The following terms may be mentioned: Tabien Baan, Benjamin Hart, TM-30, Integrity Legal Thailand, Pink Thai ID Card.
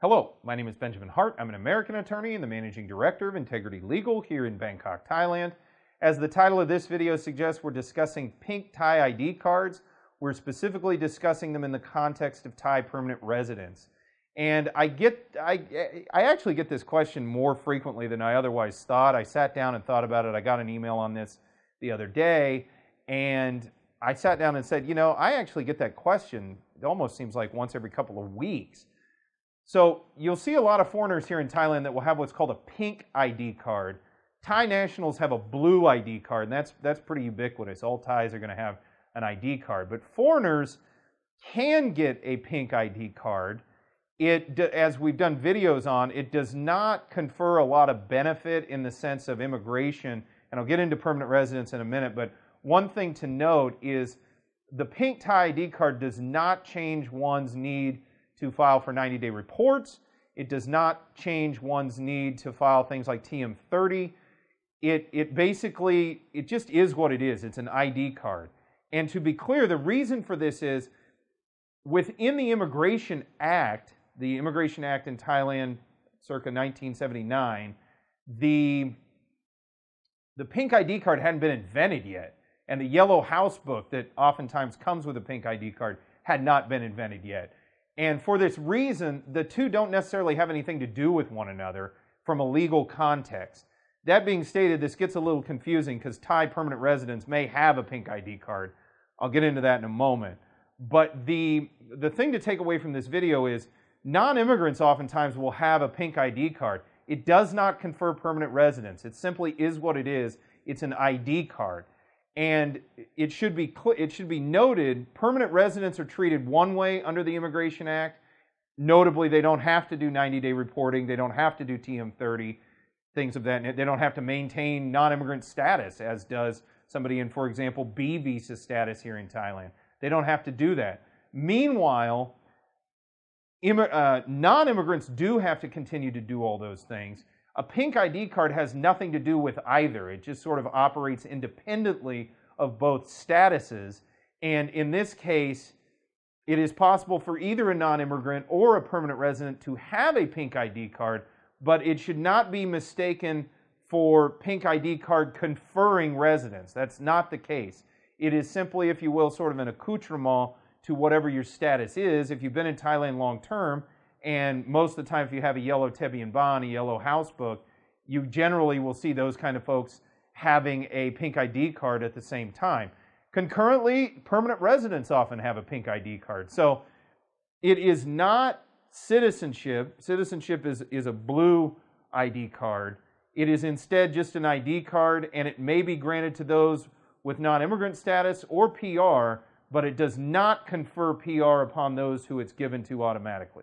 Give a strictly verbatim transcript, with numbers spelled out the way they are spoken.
Hello, my name is Benjamin Hart. I'm an American attorney and the Managing Director of Integrity Legal here in Bangkok, Thailand. As the title of this video suggests, we're discussing pink Thai I D cards. We're specifically discussing them in the context of Thai permanent residence. And I get, I, I actually get this question more frequently than I otherwise thought. I sat down and thought about it. I got an email on this the other day, and I sat down and said, you know, I actually get that question, it almost seems like once every couple of weeks. So you'll see a lot of foreigners here in Thailand that will have what's called a pink I D card. Thai nationals have a blue I D card, and that's, that's pretty ubiquitous. All Thais are going to have an I D card, but foreigners can get a pink I D card. It, as we've done videos on, it does not confer a lot of benefit in the sense of immigration, and I'll get into permanent residence in a minute, but one thing to note is the pink Thai I D card does not change one's need to file for ninety day reports. It does not change one's need to file things like T M thirty. It, it basically, it just is what it is. It's an I D card. And to be clear, the reason for this is within the Immigration Act, the Immigration Act in Thailand circa nineteen seventy-nine, the, the pink I D card hadn't been invented yet. And the yellow house book that oftentimes comes with a pink I D card had not been invented yet. And for this reason, the two don't necessarily have anything to do with one another from a legal context. That being stated, this gets a little confusing because Thai permanent residents may have a pink I D card. I'll get into that in a moment. But the, the thing to take away from this video is non-immigrants oftentimes will have a pink I D card. It does not confer permanent residence. It simply is what it is. It's an I D card. And it should be it should be noted, permanent residents are treated one way under the Immigration Act. Notably, they don't have to do ninety day reporting. They don't have to do T M thirty, things of that. They don't have to maintain non-immigrant status, as does somebody in, for example, B visa status here in Thailand. They don't have to do that. Meanwhile, uh, non-immigrants do have to continue to do all those things. A pink I D card has nothing to do with either. It just sort of operates independently of both statuses. And in this case, it is possible for either a non-immigrant or a permanent resident to have a pink I D card, but it should not be mistaken for pink I D card conferring residence. That's not the case. It is simply, if you will, sort of an accoutrement to whatever your status is. If you've been in Thailand long term, and most of the time, if you have a yellow Tabien Baan, a yellow house book, you generally will see those kind of folks having a pink I D card at the same time. Concurrently, permanent residents often have a pink I D card. So it is not citizenship. Citizenship is, is a blue I D card. It is instead just an I D card, and it may be granted to those with non-immigrant status or P R, but it does not confer P R upon those who it's given to automatically.